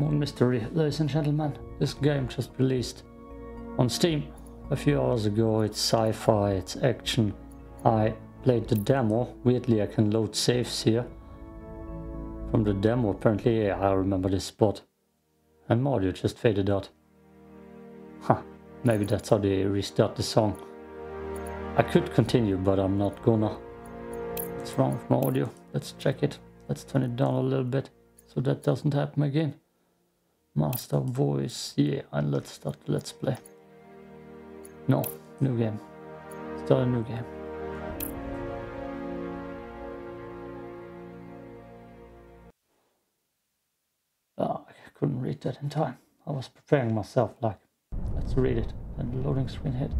Moon Mystery, ladies and gentlemen. This game just released on Steam a few hours ago. It's sci-fi, it's action. I played the demo. Weirdly, I can load saves here from the demo. Apparently, yeah, I remember this spot. And my audio just faded out. Huh, maybe that's how they restart the song. I could continue, but I'm not gonna. What's wrong with my audio? Let's check it. Let's turn it down a little bit so that doesn't happen again. Master voice, yeah, and let's start the let's play. No, new game. Start a new game. Oh, I couldn't read that in time. I was preparing myself like, let's read it. And the loading screen hit.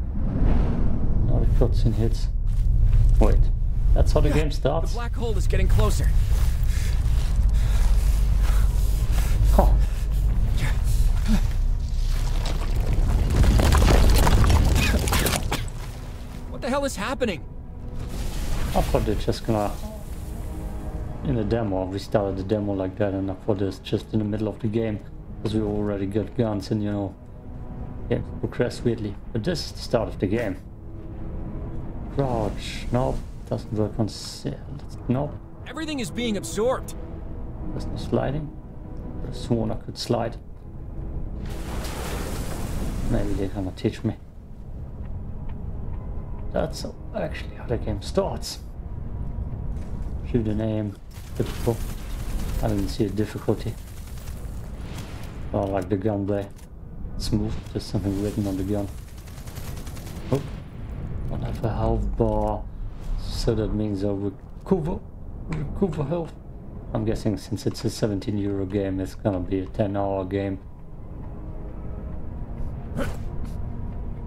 Now the cutscene hits. Wait, that's how the game starts? The black hole is getting closer. Huh. What the hell is happening? I thought they're just gonna... In the demo, we started the demo like that, and I thought it's just in the middle of the game. Because we already got guns and, you know, games progress weirdly. But this is the start of the game. Crouch. Nope. Doesn't work on... Nope. Everything is being absorbed. There's no sliding. I sworn I could slide. Maybe they're gonna teach me. That's actually how the game starts. Shoot and aim. Typical. I didn't see a difficulty. Oh, I like the gunplay. Smooth. There's something written on the gun. Oh, I don't have a health bar, so that means I recover health. I'm guessing since it's a 17 euro game, it's gonna be a 10-hour game.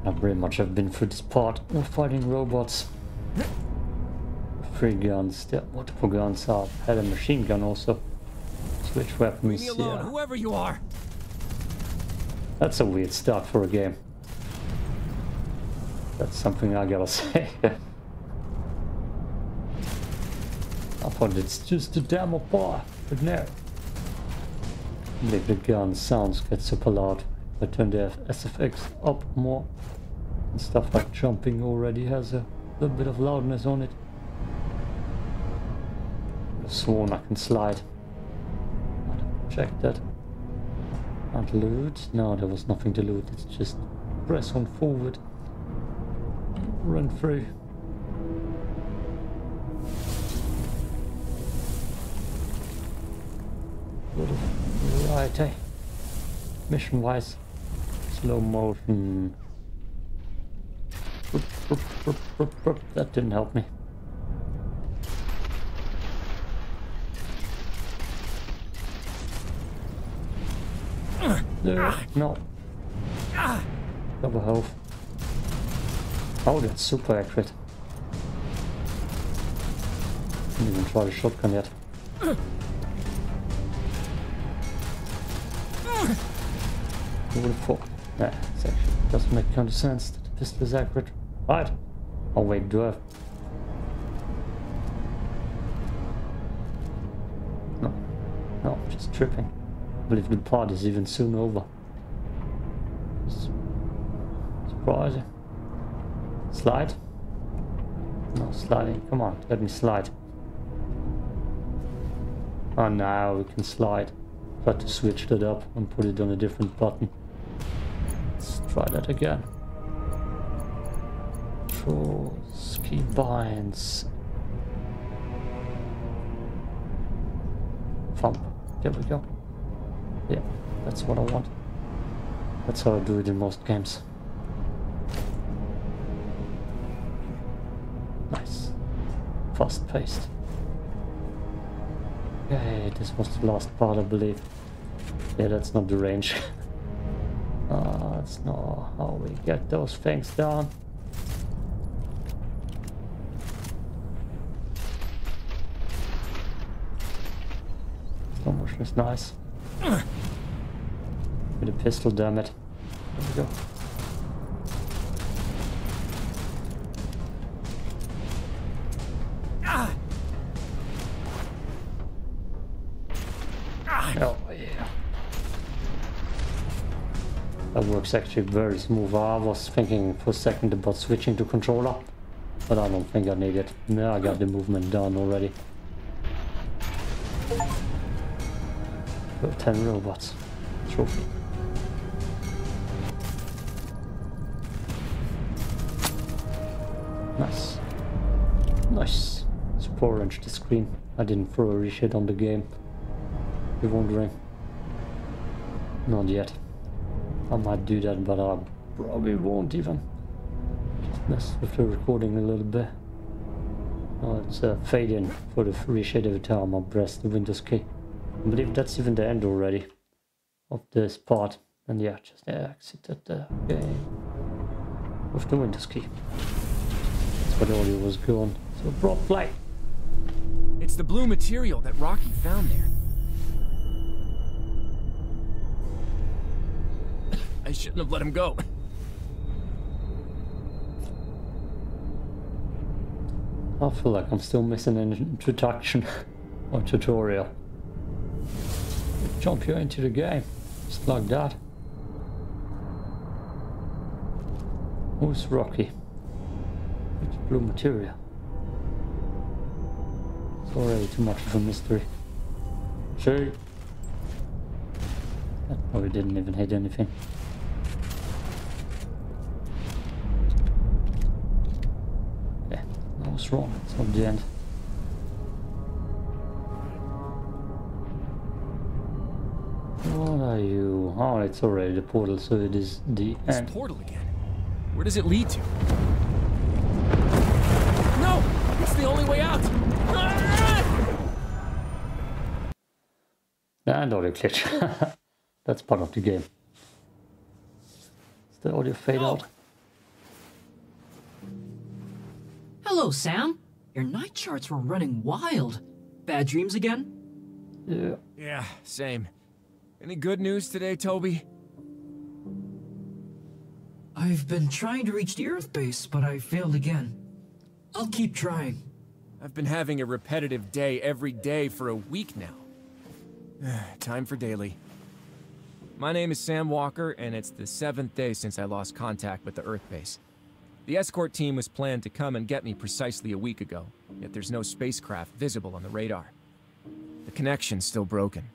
I pretty much have been through this part. We're fighting robots. 3 guns. There are multiple guns. I had a machine gun also. Switch weapons. Leave me alone, whoever you are. That's a weird start for a game. That's something I gotta say. I thought it's just a demo part, but no. Make the gun sounds get super loud. I turn the SFX up more. And stuff like jumping already has a little bit of loudness on it. I've sworn I can slide. Check that. And loot. No, there was nothing to loot. It's just press on forward. Run through. Right, eh? Mission wise. Slow motion. That didn't help me. No. Double health. Oh, that's super accurate. Didn't even try the shotgun yet. Who would have thought? Nah, it actually doesn't make kind of sense that the pistol is accurate. Right. Oh wait, do I? No. No, I'm just tripping. I believe the part is even soon over. Surprising. Slide? No sliding. Come on, let me slide. Oh, now we can slide. Got to switch that up and put it on a different button. Let's try that again. Controls, key binds. Thump. There we go. Yeah, that's what I want. That's how I do it in most games. Nice. Fast paced. Okay, this was the last part, I believe. Yeah, that's not the range. That's not how we get those things down. Slow motion is nice. With a pistol, damn it. There we go. Oh yeah. That works actually very smooth. I was thinking for a second about switching to controller, but I don't think I need it. No, I got the movement done already. 10 robots. Trophy. Nice. Nice. It's orange, the screen. I didn't throw a reshade on the game. You're wondering. Not yet. I might do that, but I probably won't even. Just mess with the recording a little bit. Oh, it's a fade in for the reshade every time I press the Windows key. I believe that's even the end already of this part. And yeah, just exited the game with the Windows key. That's where the audio was gone. So bro, play. It's the blue material that Rocky found there. I shouldn't have let him go. I feel like I'm still missing an introduction or tutorial. Jump you into the game, just like that. Who's Rocky? It's blue material. It's already too much of a mystery. Gee. That probably didn't even hit anything. Wrong, it's not the end. What are you? Oh, it's already the portal, so it is the end. It's portal again. Where does it lead to? No! It's the only way out! Ah! And audio glitch. That's part of the game. Is the audio fade out? Hello, Sam. Your night charts were running wild. Bad dreams again? Yeah. Yeah, same. Any good news today, Toby? I've been trying to reach the Earth base, but I failed again. I'll keep trying. I've been having a repetitive day every day for a week now. Time for daily. My name is Sam Walker, and it's the 7th day since I lost contact with the Earth base. The escort team was planned to come and get me precisely a week ago, yet there's no spacecraft visible on the radar. The connection's still broken.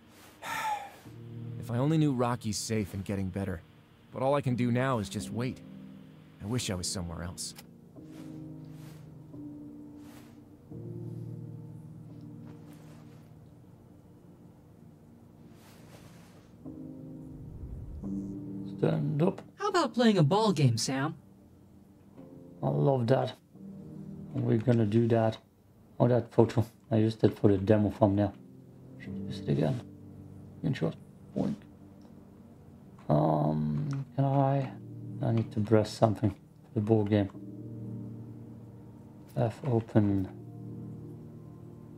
If I only knew Rocky's safe and getting better, but all I can do now is just wait. I wish I was somewhere else. Stand up. How about playing a ball game, Sam? I love that. We're gonna do that. Oh, that photo. I used it for the demo thumbnail. Should use it again. In short. Boink. Can I? I need to press something for the board game. F open.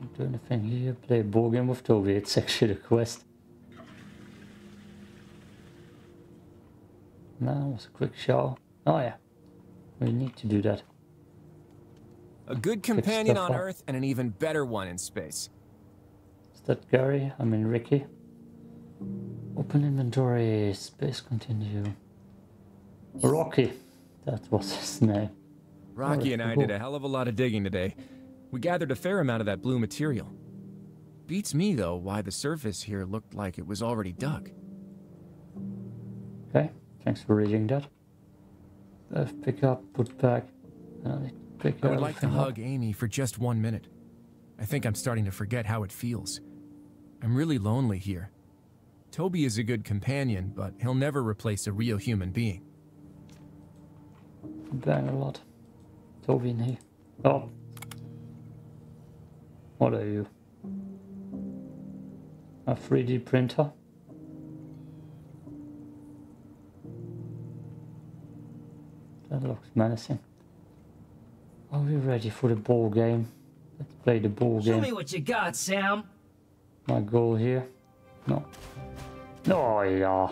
Don't do anything here. Play board game with Toby. It's actually the quest. Now it's a quick show. Oh yeah. We need to do that. A good companion on Earth and an even better one in space. Is that Gary? I mean Ricky. Open inventory. Space continue. Rocky. That was his name. Rocky and I did a hell of a lot of digging today. We gathered a fair amount of that blue material. Beats me though why the surface here looked like it was already dug. Okay. Thanks for reading that. Pick up, put back. Pick I would like to hug Amy for just 1 minute. I think I'm starting to forget how it feels. I'm really lonely here. Toby is a good companion, but he'll never replace a real human being. Bang a lot. Toby in here. Oh. What are you? A 3D printer? That looks menacing. Are we ready for the ball game? Let's play the ball game. Show me what you got, Sam. My goal here? No. Oh, yeah.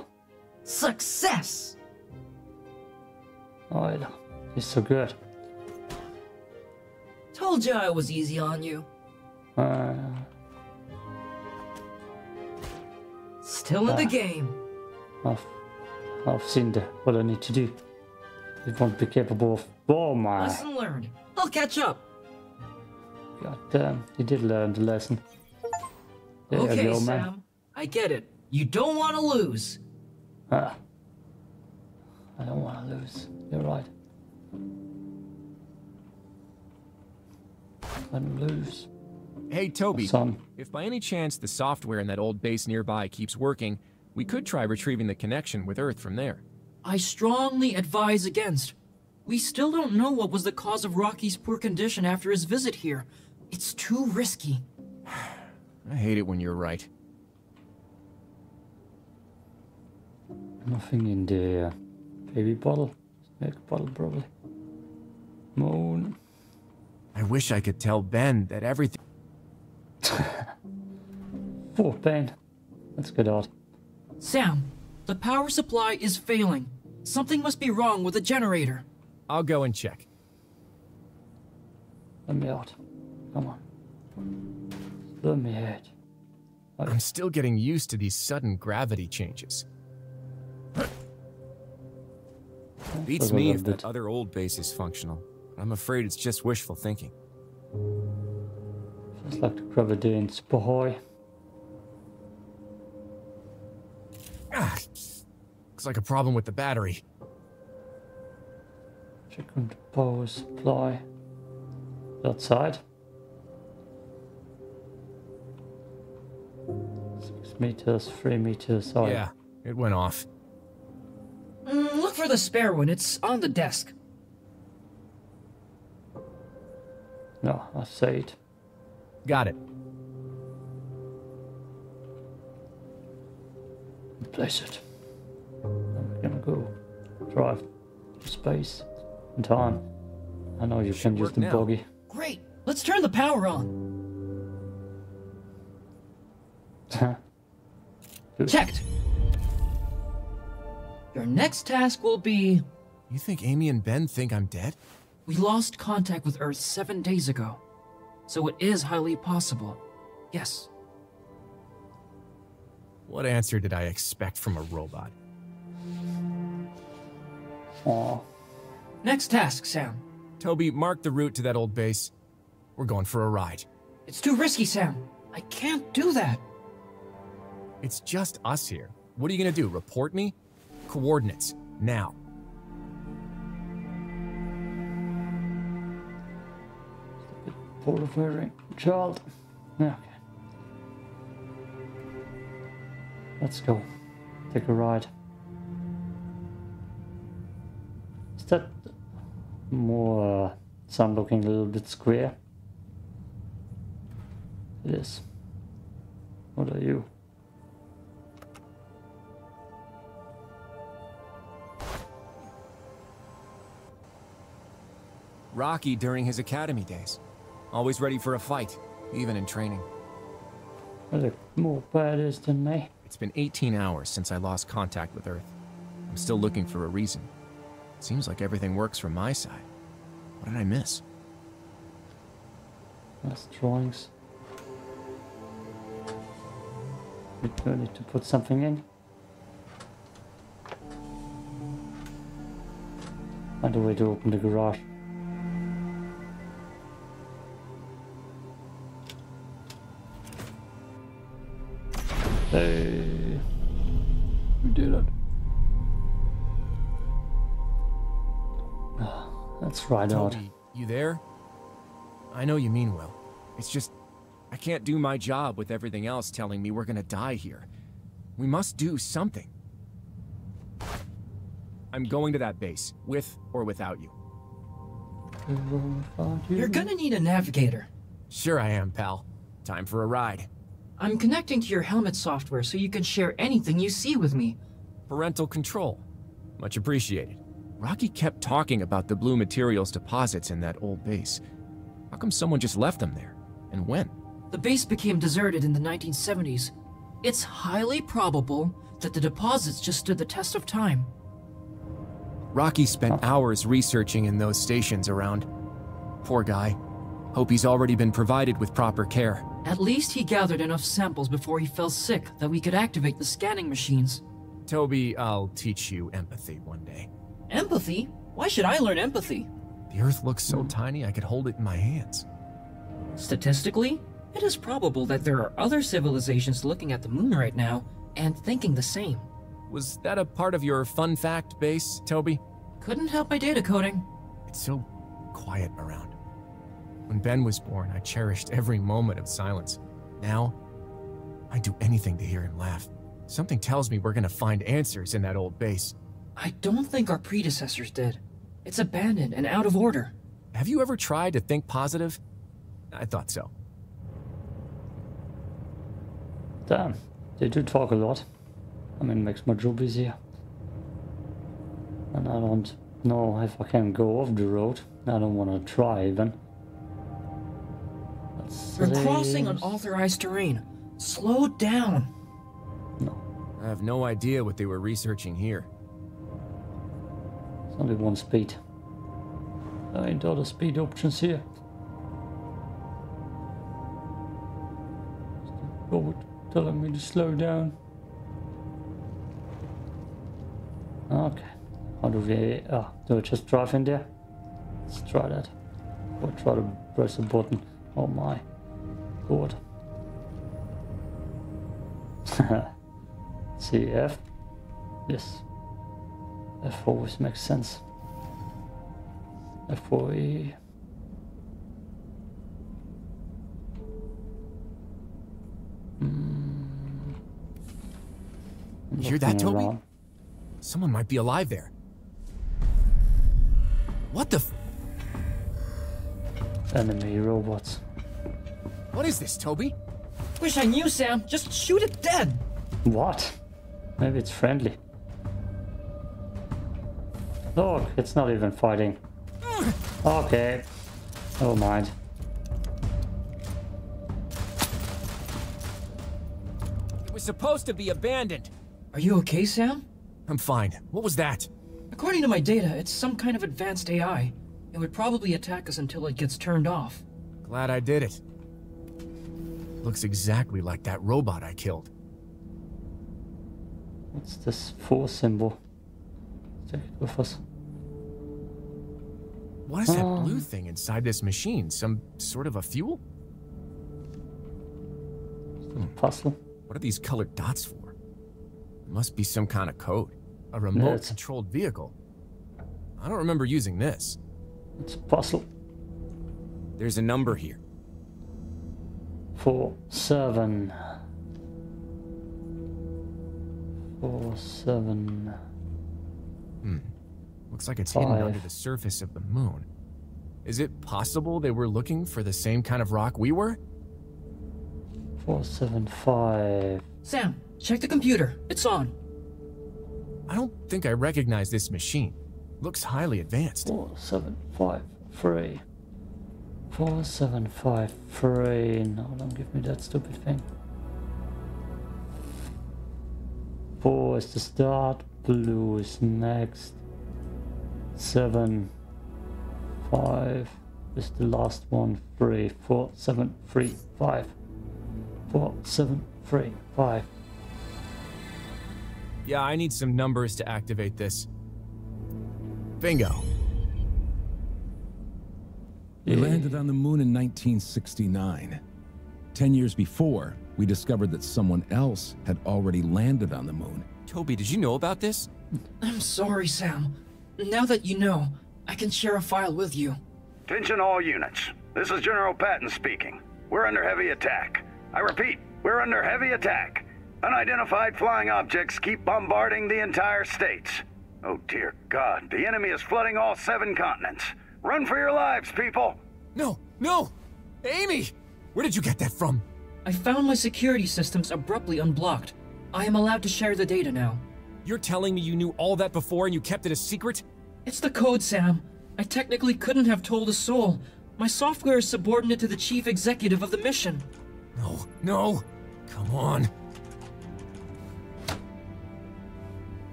Success! Oh, yeah. He's so good. Told you I was easy on you. Still in the game. I've seen what I need to do. It won't be capable of. Oh my! Lesson learned. I'll catch up. God damn, you did learn the lesson. There okay, you go, Sam. Man. I get it. You don't want to lose. Ah. I don't want to lose. You're right. Let him lose. Hey, Toby. Son. If by any chance the software in that old base nearby keeps working, we could try retrieving the connection with Earth from there. I strongly advise against. We still don't know what was the cause of Rocky's poor condition after his visit here. It's too risky. I hate it when you're right. Nothing in the baby bottle. Snack bottle, probably. Moon. I wish I could tell Ben that everything... Poor Ben. Let's get out. Sam, the power supply is failing. Something must be wrong with the generator. I'll go and check. Let me out. Come on. Let me out. Okay. I'm still getting used to these sudden gravity changes. Beats me if that other old base is functional. I'm afraid it's just wishful thinking. Just like the gravity in Spahoy. Looks like a problem with the battery. Check on the power supply. That side. 6 meters, 3 meters. Sorry. Yeah, it went off. Look for the spare one. It's on the desk. No, I say it. Got it. Place it. I'm gonna go drive to space and time. I know you can use the buggy. Great. Let's turn the power on. Checked. Your next task will be... You think Amy and Ben think I'm dead? We lost contact with Earth 7 days ago. So it is highly possible. Yes. What answer did I expect from a robot? Aww. Next task, Sam. Toby, mark the route to that old base. We're going for a ride. It's too risky, Sam. I can't do that. It's just us here. What are you gonna do, report me? Coordinates, now. Portafering child. Okay. Let's go. Take a ride. Is that more sun looking a little bit square? It is. What are you? Rocky during his academy days. Always ready for a fight, even in training. I look more badass than me. It's been 18 hours since I lost contact with Earth. I'm still looking for a reason. It seems like everything works from my side. What did I miss? That's drawings. We do need to put something in. Find a way to open the garage. Hey, we did it. That's right, Toby, you there? I know you mean well. It's just, I can't do my job with everything else telling me we're gonna die here. We must do something. I'm going to that base, with or without you. You're gonna need a navigator. Sure I am, pal. Time for a ride. I'm connecting to your helmet software so you can share anything you see with me. Parental control. Much appreciated. Rocky kept talking about the blue materials deposits in that old base. How come someone just left them there? And when? The base became deserted in the 1970s. It's highly probable that the deposits just stood the test of time. Rocky spent hours researching in those stations around. Poor guy. Hope he's already been provided with proper care. At least he gathered enough samples before he fell sick that we could activate the scanning machines. Toby, I'll teach you empathy one day. Empathy? Why should I learn empathy? The Earth looks so tiny I could hold it in my hands. Statistically, it is probable that there are other civilizations looking at the moon right now and thinking the same. Was that a part of your fun fact base, Toby? Couldn't help my data coding. It's so quiet around. When Ben was born, I cherished every moment of silence. Now, I'd do anything to hear him laugh. Something tells me we're gonna find answers in that old base. I don't think our predecessors did. It's abandoned and out of order. Have you ever tried to think positive? I thought so. Damn, they do talk a lot. I mean, it makes my job easier. And I don't know if I can go off the road. I don't want to try even. We're crossing unauthorized terrain. Slow down. No. I have no idea what they were researching here. There's only one speed. There ain't other speed options here. Robot telling me to slow down. Okay. How do we... Ah, do I just drive in there? Let's try that. Or try to press a button. Oh my god. See, F? Yes. F always makes sense. F4E. You hear that, Toby? Around. Someone might be alive there. What the f... Enemy robots. What is this, Toby? Wish I knew, Sam. Just shoot it dead. What? Maybe it's friendly. Look, it's not even fighting. Okay. Never mind. It was supposed to be abandoned. Are you okay, Sam? I'm fine. What was that? According to my data, it's some kind of advanced AI. It would probably attack us until it gets turned off. Glad I did it. Looks exactly like that robot I killed. What's this force symbol? Take it with us. What is that blue thing inside this machine? Some sort of a fuel? Puzzle. What are these colored dots for? It must be some kind of code. A remote-controlled vehicle. I don't remember using this. It's a puzzle. There's a number here. 47. 47. Looks like it's hidden under the surface of the moon. Is it possible they were looking for the same kind of rock we were? 475. Sam, check the computer. It's on. I don't think I recognize this machine. Looks highly advanced. 4753. 4753. No, don't give me that stupid thing. 4 is the start. Blue is next. 7, 5 is the last one. 3, 4, 7, 3, 5. 4, 7, 3, 5. Yeah, I need some numbers to activate this. Bingo. We landed on the moon in 1969. 10 years before, we discovered that someone else had already landed on the moon. Toby, did you know about this? I'm sorry, Sam. Now that you know, I can share a file with you. Attention all units. This is General Patton speaking. We're under heavy attack. I repeat, we're under heavy attack. Unidentified flying objects keep bombarding the entire states. Oh dear God, the enemy is flooding all 7 continents. Run for your lives, people! No, no! Amy! Where did you get that from? I found my security systems abruptly unblocked. I am allowed to share the data now. You're telling me you knew all that before and you kept it a secret? It's the code, Sam. I technically couldn't have told a soul. My software is subordinate to the chief executive of the mission. No, no. Come on.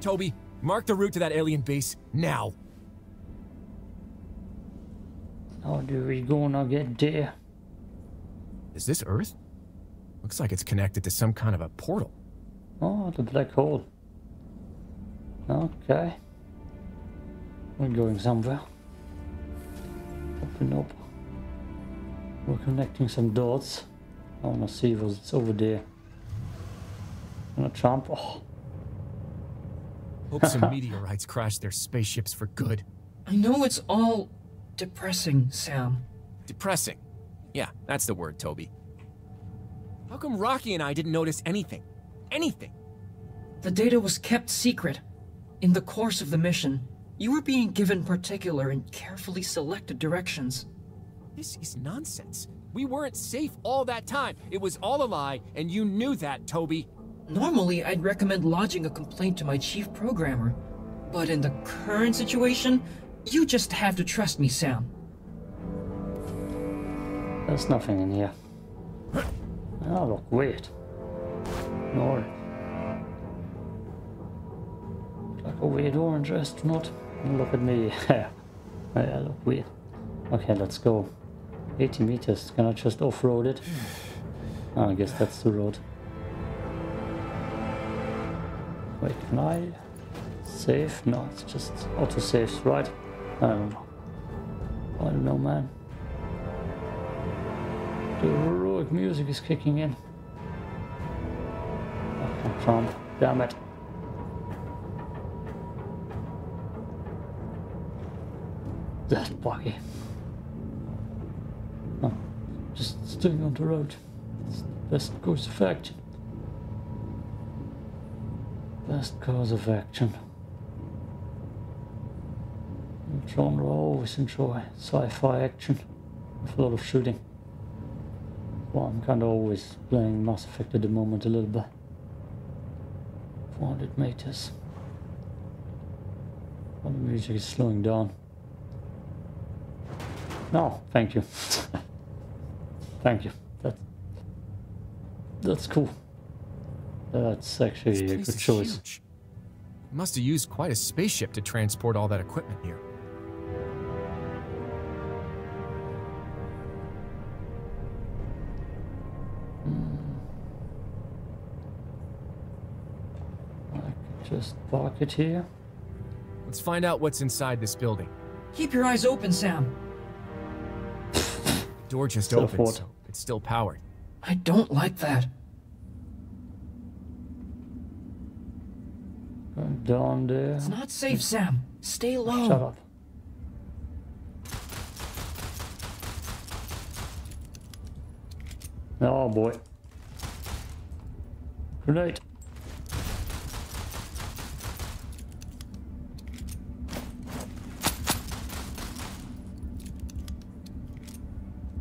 Toby, mark the route to that alien base now. How do we gonna get there? Is this Earth? Looks like it's connected to some kind of a portal. Oh, the black hole. Okay. We're going somewhere. Open up. We're connecting some dots. I wanna see what's over there. I'm gonna jump. Oh. Hope some meteorites crash their spaceships for good. I know it's all depressing, Sam. Depressing? Yeah, that's the word, Toby. How come Rocky and I didn't notice anything? Anything? The data was kept secret. In the course of the mission, you were being given particular and carefully selected directions. This is nonsense. We weren't safe all that time. It was all a lie, and you knew that, Toby. Normally, I'd recommend lodging a complaint to my chief programmer. But in the current situation, you just have to trust me, Sam. There's nothing in here. Oh, look, weird. No. Like a weird orange astronaut. Look at me. I look weird. Okay, let's go. 80 meters. Can I just off-road it? Oh, I guess that's the road. Wait, can I save? No, it's just auto-saves, right? I don't know. I don't know, man. The heroic music is kicking in. I can't jump. Damn it. That's buggy. Oh, just staying on the road. It's the best course of action. Best course of action. Genre I always enjoy. Sci-fi action. With a lot of shooting. Well, I'm kind of always playing Mass Effect at the moment a little bit. 400 meters. Well, the music is slowing down. No, thank you. Thank you. That's cool. That's actually a good choice. Huge. Must have used quite a spaceship to transport all that equipment here. I could just park it here. Let's find out what's inside this building. Keep your eyes open, Sam. The door just opened, so it's still powered. I don't like that. Down there. It's not safe, Sam. Stay low. Shut up. Oh boy. Grenade.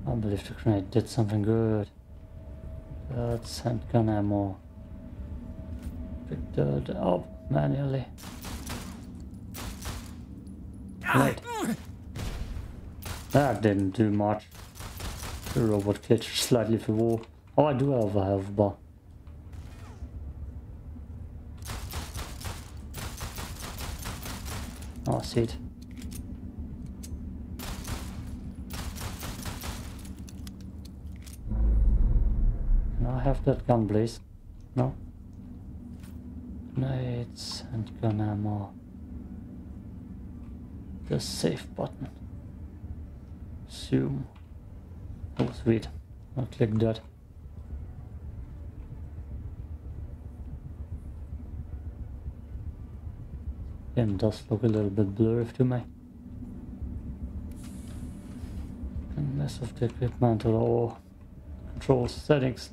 I believe the grenade did something good. That's handgun ammo. Pick that up. Manually. Right. That didn't do much. The robot glitched slightly for war. Oh, I do have a health bar. Oh, I see it. Can I have that gun, please? No? Grenades and gun ammo. The save button. Zoom. Oh sweet. I'll click that. It does look a little bit blurry to me. Can mess with the equipment or control settings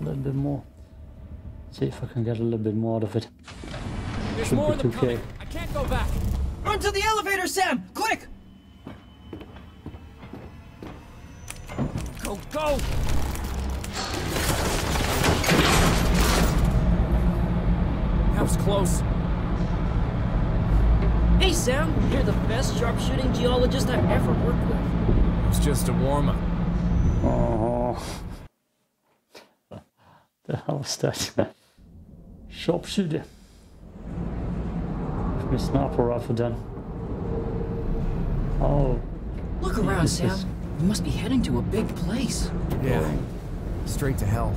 a little bit more. See if I can get a little bit more out of it. There's more of them coming. I can't go back. Run to the elevator, Sam! Quick! Go, go! That was close. Hey, Sam. You're the best sharpshooting geologist I've ever worked with. It's just a warm-up. Oh. The hell was that? Sharpshooter. Give me sniper rifle then. Oh. Look around, Sam. We must be heading to a big place. Yeah. Straight to hell.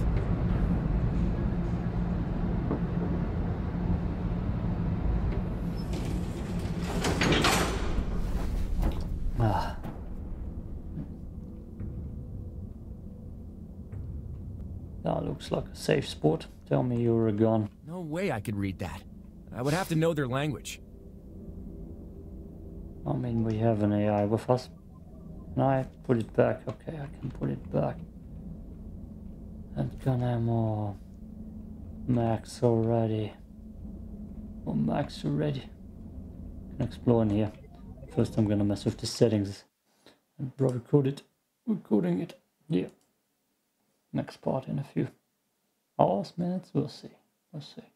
That looks like a safe spot. Tell me you were gone. No way I could read that. I would have to know their language. I mean, we have an AI with us. Can I put it back? Okay, I can put it back. And gun ammo. Max already. Oh, max already. Can explore in here. First I'm gonna mess with the settings. And probably code it. Recording it. Yeah. Next part in a few hours, minutes, we'll see.